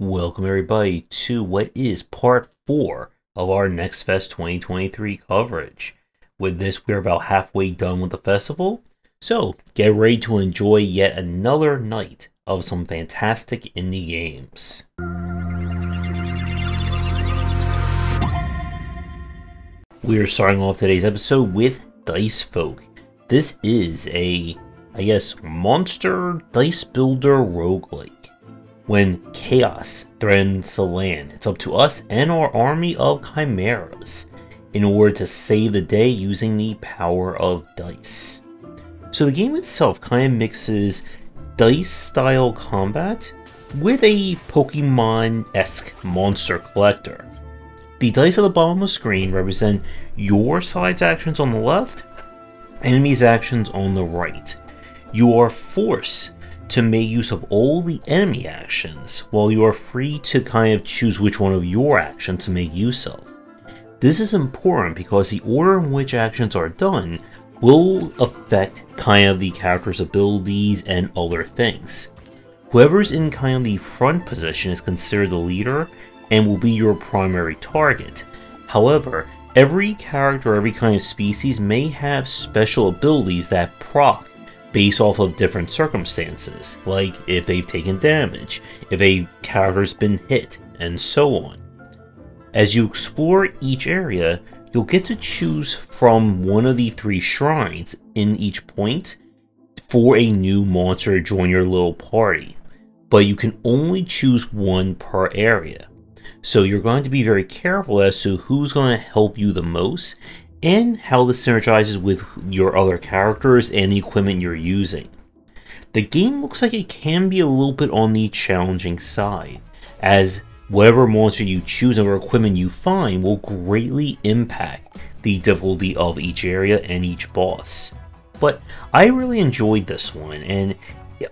Welcome everybody to what is part 4 of our Next Fest 2023 coverage. With this, we're about halfway done with the festival, so get ready to enjoy yet another night of some fantastic indie games. We are starting off today's episode with Dicefolk. This is a, I guess, monster dice builder roguelike. When chaos threatens the land, it's up to us and our army of chimeras in order to save the day using the power of dice. So the game itself kind of mixes dice-style combat with a Pokemon-esque monster collector. The dice at the bottom of the screen represent your side's actions on the left, enemies' actions on the right. You are forced to make use of all the enemy actions, while you are free to kind of choose which one of your actions to make use of. This is important because the order in which actions are done will affect kind of the character's abilities and other things. Whoever's in kind of the front position is considered the leader and will be your primary target. However, every character, every kind of species may have special abilities that proc based off of different circumstances, like if they've taken damage, if a character's been hit, and so on. As you explore each area, you'll get to choose from one of the 3 shrines in each point for a new monster to join your little party, but you can only choose one per area. So you're going to be very careful as to who's going to help you the most, and how this synergizes with your other characters and the equipment you're using. The game looks like it can be a little bit on the challenging side, as whatever monster you choose and whatever equipment you find will greatly impact the difficulty of each area and each boss. But I really enjoyed this one, and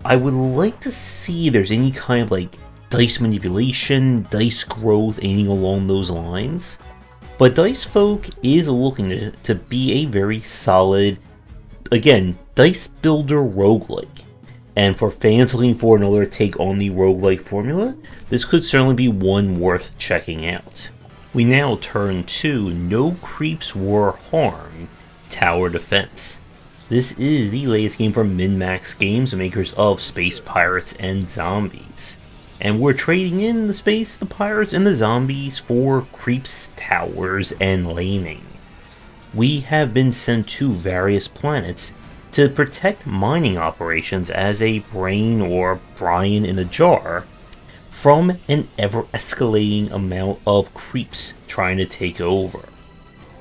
I would like to see if there's any kind of like dice manipulation, dice growth, anything along those lines. But Dicefolk is looking to be a very solid, again, dice builder roguelike. And for fans looking for another take on the roguelike formula, this could certainly be one worth checking out. We now turn to No Creeps Were Harmed: Tower Defense. This is the latest game from MinMax Games, the makers of Space Pirates and Zombies. And we're trading in the space, the pirates, and the zombies for creeps, towers, and laning. We have been sent to various planets to protect mining operations as a brain or brine in a jar from an ever-escalating amount of creeps trying to take over.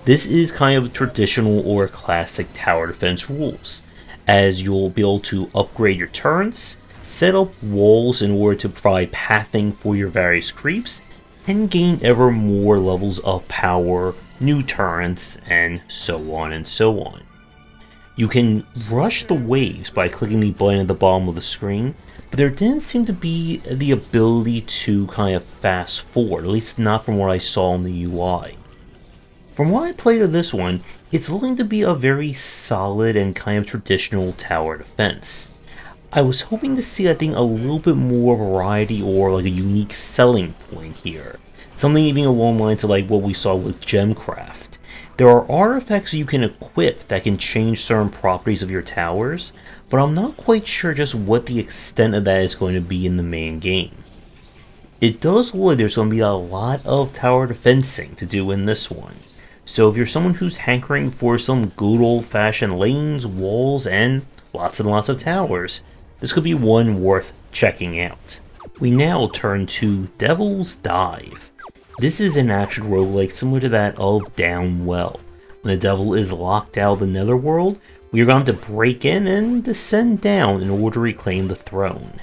This is kind of traditional or classic tower defense rules, as you'll be able to upgrade your turrets, set up walls in order to provide pathing for your various creeps, and gain ever more levels of power, new turrets, and so on and so on. You can rush the waves by clicking the button at the bottom of the screen, but there didn't seem to be the ability to kind of fast forward, at least not from what I saw in the UI. From what I played of this one, it's looking to be a very solid and kind of traditional tower defense. I was hoping to see, I think, a little bit more variety or like a unique selling point here. Something even along the lines of like what we saw with Gemcraft. There are artifacts you can equip that can change certain properties of your towers, but I'm not quite sure just what the extent of that is going to be in the main game. It does look like there's going to be a lot of tower defensing to do in this one. So if you're someone who's hankering for some good old-fashioned lanes, walls, and lots of towers, this could be one worth checking out. We now turn to Devil's Dive. This is an action roguelike similar to that of Downwell. When the devil is locked out of the netherworld, we are going to break in and descend down in order to reclaim the throne.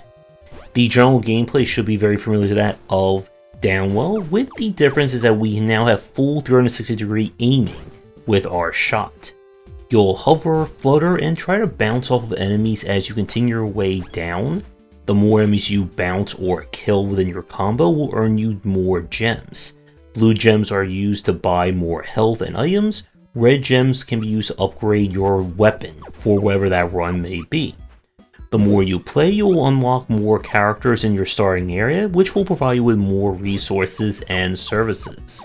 The general gameplay should be very familiar to that of Downwell, with the difference is that we now have full 360-degree aiming with our shot. You'll hover, flutter, and try to bounce off of enemies as you continue your way down. The more enemies you bounce or kill within your combo will earn you more gems. Blue gems are used to buy more health and items. Red gems can be used to upgrade your weapon for whatever that run may be. The more you play, you will unlock more characters in your starting area, which will provide you with more resources and services.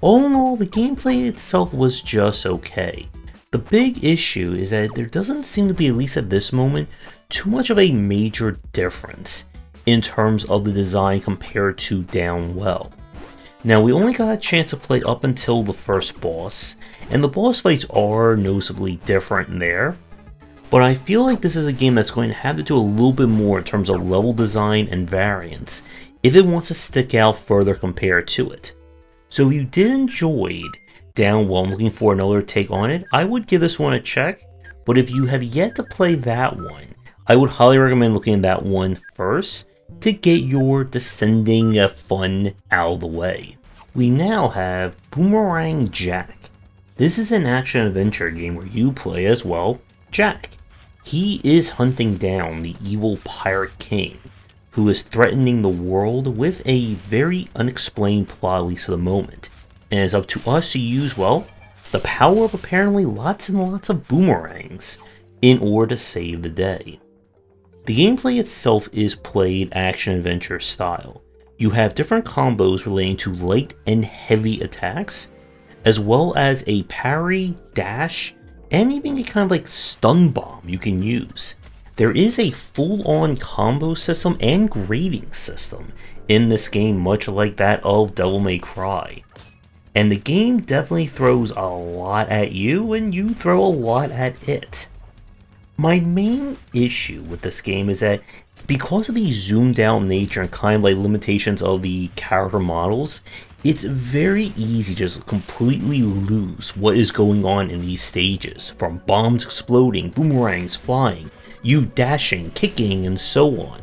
All in all, the gameplay itself was just okay. The big issue is that there doesn't seem to be, at least at this moment, too much of a major difference in terms of the design compared to Downwell. Now, we only got a chance to play up until the first boss, and the boss fights are noticeably different there, but I feel like this is a game that's going to have to do a little bit more in terms of level design and variance if it wants to stick out further compared to it. So if you did enjoy Downwell and looking for another take on it, I would give this one a check, but if you have yet to play that one, I would highly recommend looking at that one first to get your descending fun out of the way. We now have Boomerang Jack. This is an action adventure game where you play as, well, Jack. He is hunting down the evil pirate king, who is threatening the world with a very unexplained plot, at least at the moment. And it's up to us to use, well, the power of apparently lots and lots of boomerangs in order to save the day. The gameplay itself is played action-adventure style. You have different combos relating to light and heavy attacks, as well as a parry, dash, and even a kind of like stun bomb you can use. There is a full-on combo system and grading system in this game, much like that of Devil May Cry. And the game definitely throws a lot at you, and you throw a lot at it. My main issue with this game is that because of the zoomed out nature and kind of like limitations of the character models, it's very easy to just completely lose what is going on in these stages, from bombs exploding, boomerangs flying, you dashing, kicking, and so on.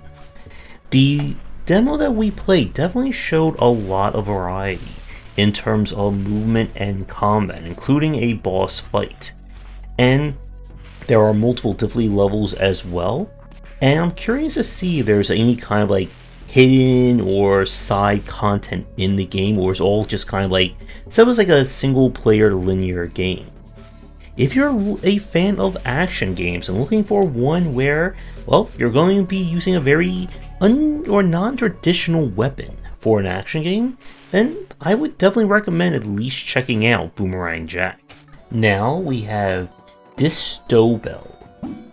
The demo that we played definitely showed a lot of variety in terms of movement and combat, including a boss fight. And there are multiple difficulty levels as well. And I'm curious to see if there's any kind of like hidden or side content in the game, or it's all just kind of like, so it was like a single player linear game. If you're a fan of action games and looking for one where, well, you're going to be using a very non-traditional weapon for an action game, then I would definitely recommend at least checking out Boomerang Jack. Now we have Dystobel.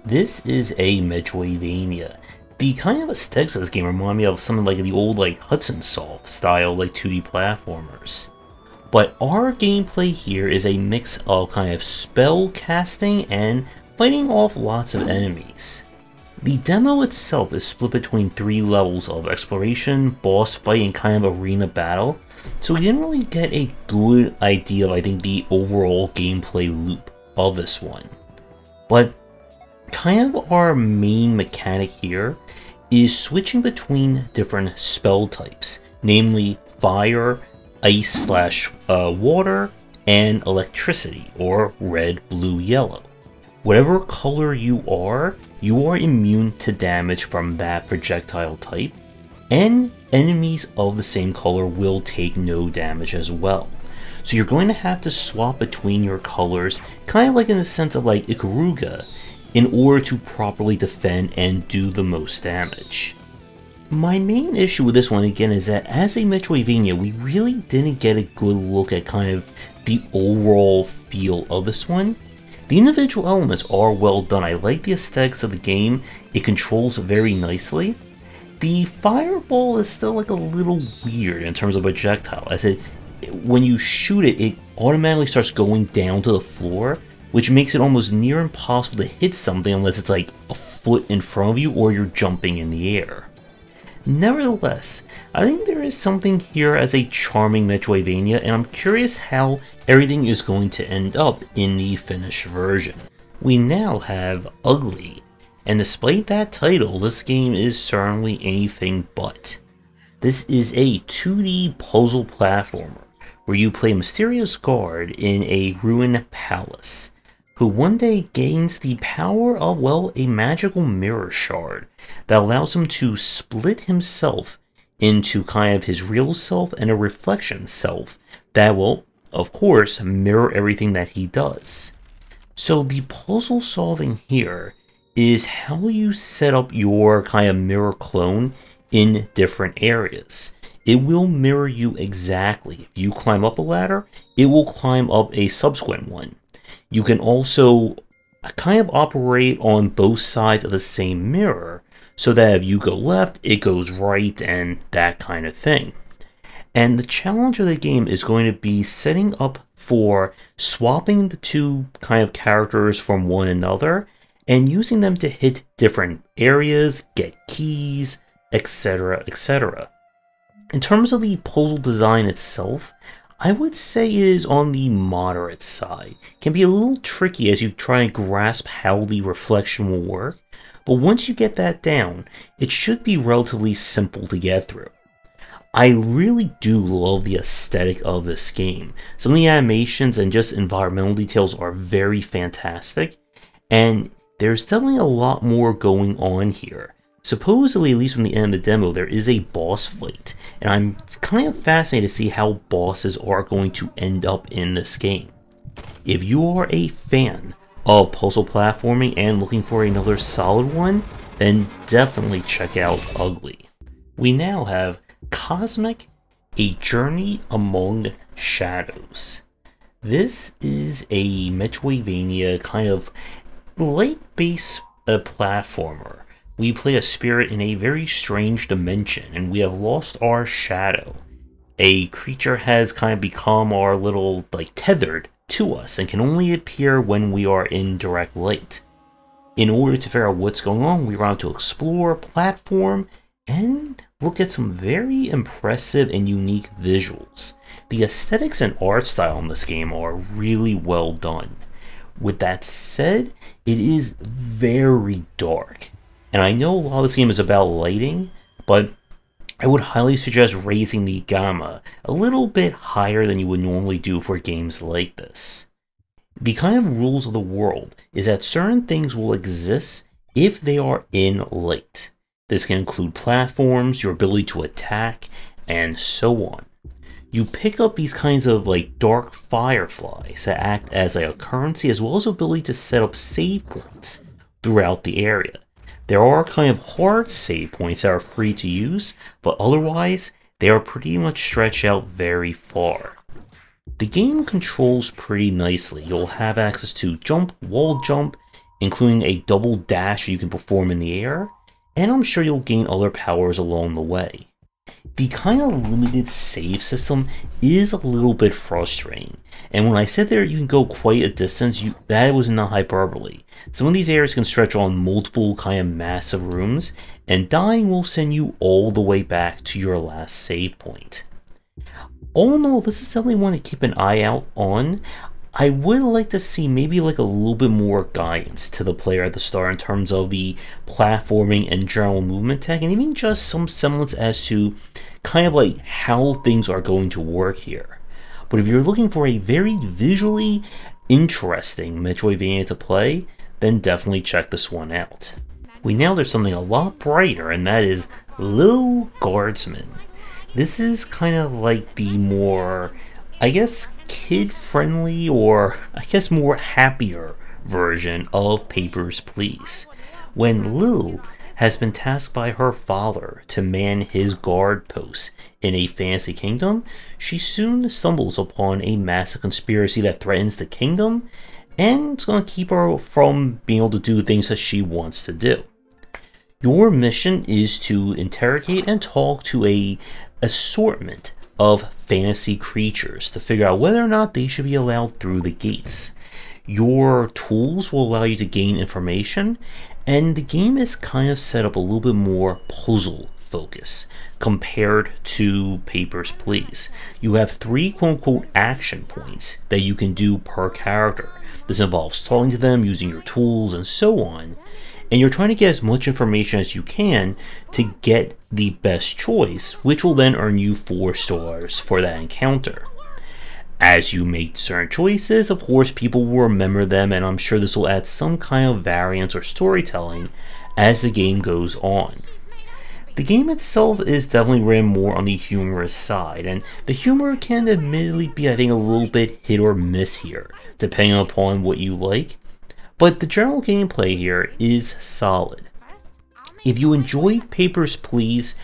This is a Metroidvania. The kind of aesthetics of this game remind me of something like the old like Hudson Soft style like 2D platformers. But our gameplay here is a mix of kind of spell casting and fighting off lots of enemies. The demo itself is split between 3 levels of exploration, boss fight, and kind of arena battle, so we didn't really get a good idea of, I think, the overall gameplay loop of this one. But kind of our main mechanic here is switching between different spell types, namely fire, ice /water, and electricity, or red, blue, yellow. Whatever color you are immune to damage from that projectile type, and enemies of the same color will take no damage as well. So you're going to have to swap between your colors, kind of like in the sense of like Ikaruga, in order to properly defend and do the most damage. My main issue with this one, again, is that as a Metroidvania, we really didn't get a good look at kind of the overall feel of this one. The individual elements are well done. I like the aesthetics of the game. It controls very nicely. The fireball is still like a little weird in terms of projectile, as it, when you shoot it, it automatically starts going down to the floor, which makes it almost near impossible to hit something unless it's like a foot in front of you or you're jumping in the air. Nevertheless, I think there is something here as a charming Metroidvania, and I'm curious how everything is going to end up in the finished version. We now have Ugly, and despite that title, this game is certainly anything but. This is a 2D puzzle platformer where you play a mysterious guard in a ruined palace, who one day gains the power of, well, a magical mirror shard that allows him to split himself into kind of his real self and a reflection self that will, of course, mirror everything that he does. So the puzzle solving here is how you set up your kind of mirror clone in different areas. It will mirror you exactly. If you climb up a ladder, it will climb up a subsequent one. You can also kind of operate on both sides of the same mirror, so that if you go left, it goes right, and that kind of thing. And the challenge of the game is going to be setting up for swapping the two kind of characters from one another and using them to hit different areas, get keys, etc., etc. In terms of the puzzle design itself, I would say it is on the moderate side. It can be a little tricky as you try and grasp how the reflection will work, but once you get that down, it should be relatively simple to get through. I really do love the aesthetic of this game. Some of the animations and just environmental details are very fantastic, and there's definitely a lot more going on here. Supposedly, at least from the end of the demo, there is a boss fight, and I'm kind of fascinated to see how bosses are going to end up in this game. If you are a fan of puzzle platforming and looking for another solid one, then definitely check out Ugly. We now have Cosmic: A Journey Among Shadows. This is a Metroidvania kind of light-based platformer. We play a spirit in a very strange dimension, and we have lost our shadow. A creature has kind of become our little, tethered to us and can only appear when we are in direct light. In order to figure out what's going on, we are out to explore, platform, and look at some very impressive and unique visuals. The aesthetics and art style in this game are really well done. With that said, it is very dark. And I know a lot of this game is about lighting, but I would highly suggest raising the gamma a little bit higher than you would normally do for games like this. The kind of rules of the world is that certain things will exist if they are in light. This can include platforms, your ability to attack, and so on. You pick up these kinds of dark fireflies that act as a currency, as well as ability to set up save points throughout the area. There are kind of hard save points that are free to use, but otherwise, they are pretty much stretched out very far. The game controls pretty nicely. You'll have access to jump, wall jump, including a double dash you can perform in the air, and I'm sure you'll gain other powers along the way. The kind of limited save system is a little bit frustrating, and when I said there you can go quite a distance, that was not hyperbole. Some of these areas can stretch on multiple kind of massive rooms, and dying will send you all the way back to your last save point. All in all, this is definitely one to keep an eye out on. I would like to see maybe a little bit more guidance to the player at the start in terms of the platforming and general movement tech, and even just some semblance as to kind of how things are going to work here. But if you're looking for a very visually interesting Metroidvania to play, then definitely check this one out. We now there's something a lot brighter, and that is Lil' Guardsman. This is kind of the more, kid-friendly or more happier version of Papers, Please, when Lil has been tasked by her father to man his guard post in a fantasy kingdom, she soon stumbles upon a massive conspiracy that threatens the kingdom and it's going to keep her from being able to do things that she wants to do. Your mission is to interrogate and talk to an assortment of fantasy creatures to figure out whether or not they should be allowed through the gates. Your tools will allow you to gain information, and the game is kind of set up a little bit more puzzle focus compared to Papers, Please. You have 3 quote-unquote action points that you can do per character. This involves talking to them, using your tools, and so on. And you're trying to get as much information as you can to get the best choice, which will then earn you 4 stars for that encounter. As you make certain choices, of course, people will remember them, and I'm sure this will add some kind of variance or storytelling as the game goes on. The game itself is definitely ran more on the humorous side, and the humor can admittedly be, a little bit hit or miss here, depending upon what you like. but the general gameplay here is solid. If you enjoyed Papers, Please,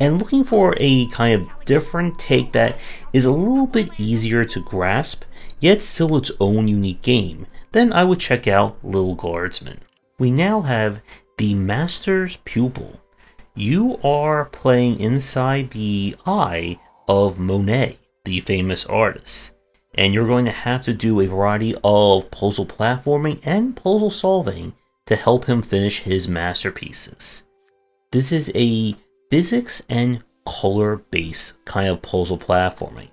and looking for a kind of different take that is a little bit easier to grasp, yet still its own unique game, then I would check out Lil' Guardsman. We now have The Master's Pupil. You are playing inside the eye of Monet, the famous artist, and you're going to have to do a variety of puzzle platforming and puzzle solving to help him finish his masterpieces. This is a physics and color-based kind of puzzle platforming,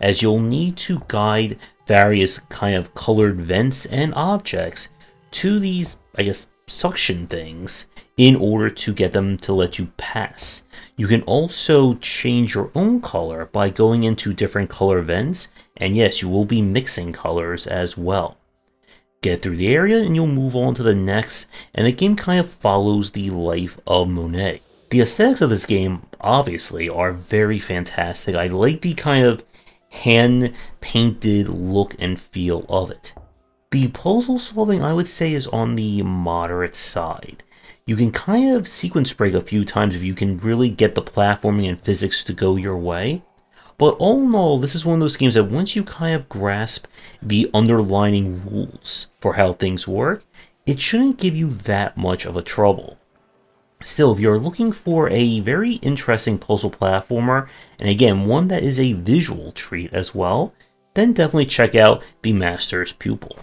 as you'll need to guide various kind of colored vents and objects to these, I guess, suction things in order to get them to let you pass. You can also change your own color by going into different color vents, and yes, you will be mixing colors as well. Get through the area and you'll move on to the next, and the game kind of follows the life of Monet. The aesthetics of this game, obviously, are very fantastic. I like the kind of hand-painted look and feel of it. The puzzle solving, I would say, is on the moderate side. You can kind of sequence break a few times if you can really get the platforming and physics to go your way. But all in all, this is one of those games that once you kind of grasp the underlying rules for how things work, it shouldn't give you that much of a trouble. Still, if you're looking for a very interesting puzzle platformer, and again, one that is a visual treat as well, then definitely check out The Master's Pupil.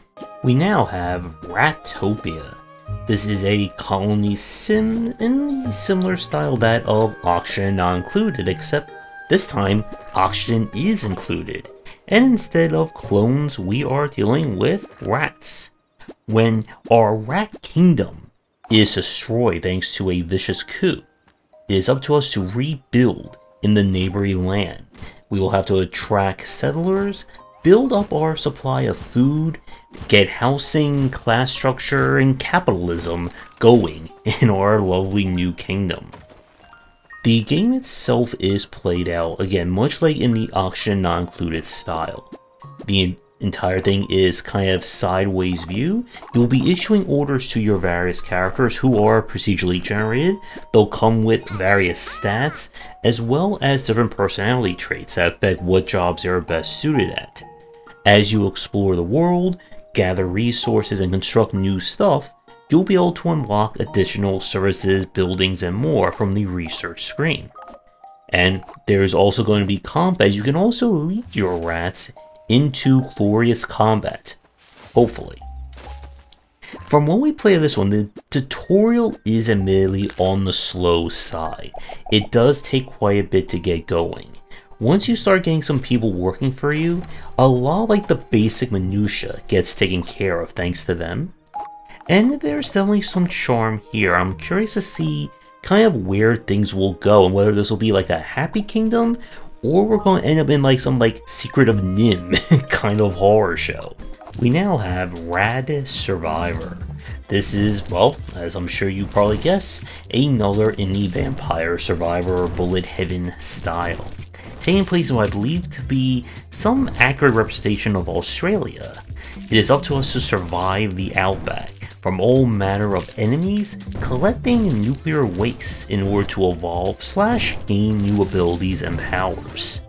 We now have Ratopia. This is a colony sim in a similar style that of Oxygen Not Included, except this time, oxygen is included. And instead of clones, we are dealing with rats. When our rat kingdom is destroyed thanks to a vicious coup, it is up to us to rebuild in the neighboring land. We will have to attract settlers, build up our supply of food, get housing, class structure, and capitalism going in our lovely new kingdom. The game itself is played out, again, much like in the Oxygen Not Included style. The entire thing is kind of sideways view. You'll be issuing orders to your various characters who are procedurally generated. They'll come with various stats as well as different personality traits that affect what jobs they're best suited at. As you explore the world, gather resources, and construct new stuff, you'll be able to unlock additional services, buildings, and more from the research screen. And there is also going to be combat. You can also lead your rats into glorious combat, hopefully. From when we play this one, the tutorial is admittedly on the slow side. It does take quite a bit to get going. Once you start getting some people working for you, a lot like the basic minutia gets taken care of thanks to them. And there's definitely some charm here. I'm curious to see kind of where things will go and whether this will be like a happy kingdom, or we're going to end up in like some like Secret of NIMH kind of horror show. We now have Rad Survivor. This is, well, as I'm sure you probably guessed, another in the Vampire Survivor Bullet Heaven style, taking place in what I believe to be some accurate representation of Australia. It is up to us to survive the outback from all manner of enemies, collecting nuclear waste in order to evolve / gain new abilities and powers.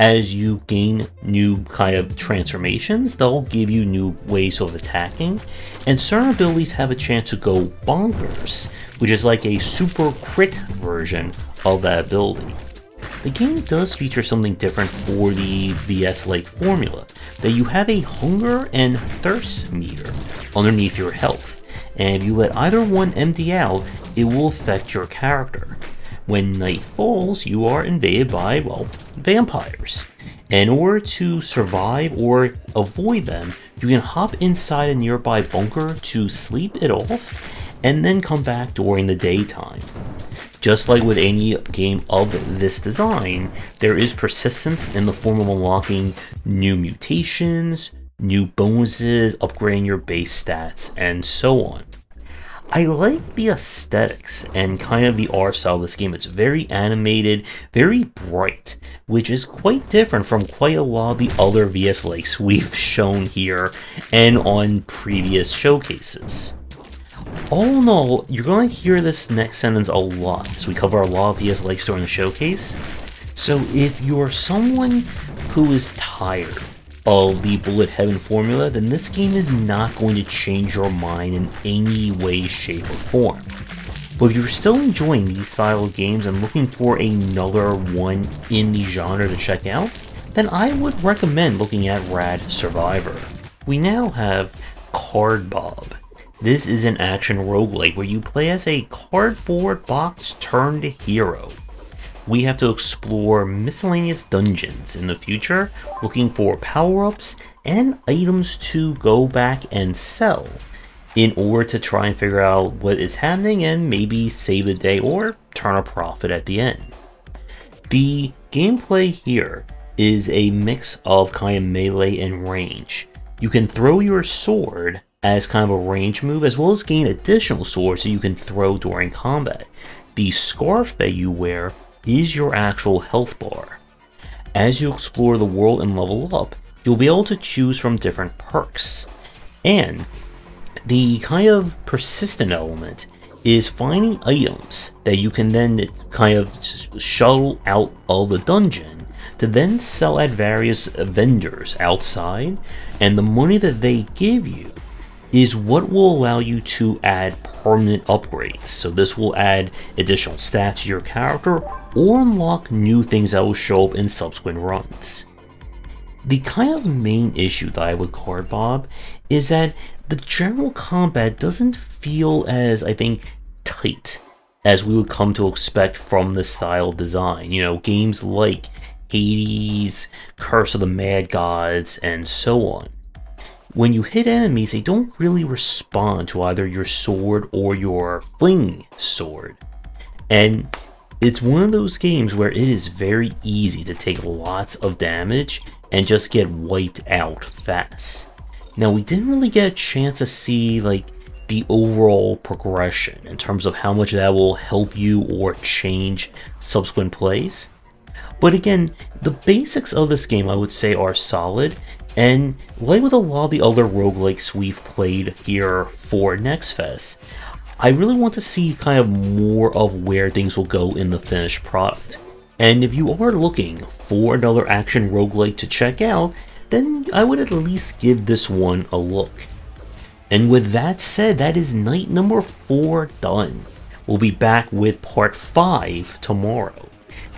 As you gain new kind of transformations, they'll give you new ways of attacking, and certain abilities have a chance to go bonkers, which is like a super crit version of that ability. The game does feature something different for the VS-like formula, that you have a hunger and thirst meter underneath your health, and if you let either one empty out, it will affect your character. When night falls, you are invaded by, well, vampires. In order to survive or avoid them, you can hop inside a nearby bunker to sleep it off, and then come back during the daytime. Just like with any game of this design, there is persistence in the form of unlocking new mutations, new bonuses, upgrading your base stats, and so on. I like the aesthetics and kind of the art style of this game. It's very animated, very bright, which is quite different from quite a lot of the other VS Lakes we've shown here and on previous showcases. All in all, you're going to hear this next sentence a lot, so we cover a lot of VS Lakes during the showcase. So if you're someone who is tired of the bullet heaven formula, then this game is not going to change your mind in any way, shape, or form. But if you're still enjoying these style of games and looking for another one in the genre to check out, then I would recommend looking at Rad Survivor. We now have Cardbob. This is an action roguelike where you play as a cardboard box turned hero. We have to explore miscellaneous dungeons in the future, looking for power-ups and items to go back and sell in order to try and figure out what is happening and maybe save the day or turn a profit at the end. The gameplay here is a mix of kind of melee and range. You can throw your sword as kind of a range move, as well as gain additional swords that you can throw during combat. The scarf that you wear is your actual health bar. As you explore the world and level up, you'll be able to choose from different perks. And the kind of persistent element is finding items that you can then kind of shuttle out of the dungeon to then sell at various vendors outside, and the money that they give you is what will allow you to add permanent upgrades. So this will add additional stats to your character or unlock new things that will show up in subsequent runs. The kind of main issue that I have with Cardbob is that the general combat doesn't feel as, I think, tight as we would come to expect from this style of design. You know, games like Hades, Curse of the Mad Gods, and so on. When you hit enemies, they don't really respond to either your sword or your fling sword. And it's one of those games where it is very easy to take lots of damage and just get wiped out fast. Now, we didn't really get a chance to see like the overall progression in terms of how much that will help you or change subsequent plays. But again, the basics of this game, I would say, are solid. And like with a lot of the other roguelikes we've played here for Next Fest, I really want to see kind of more of where things will go in the finished product. And if you are looking for another action roguelike to check out, then I would at least give this one a look. And with that said, that is night number 4 done. We'll be back with part 5 tomorrow.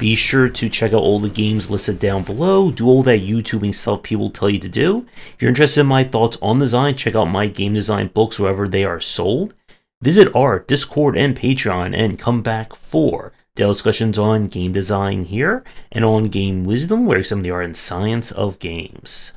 Be sure to check out all the games listed down below, do all that YouTubing stuff people tell you to do. If you're interested in my thoughts on design, check out my game design books wherever they are sold. Visit our Discord and Patreon and come back for daily discussions on game design here and on Game Wisdom, where some of the art and science of games.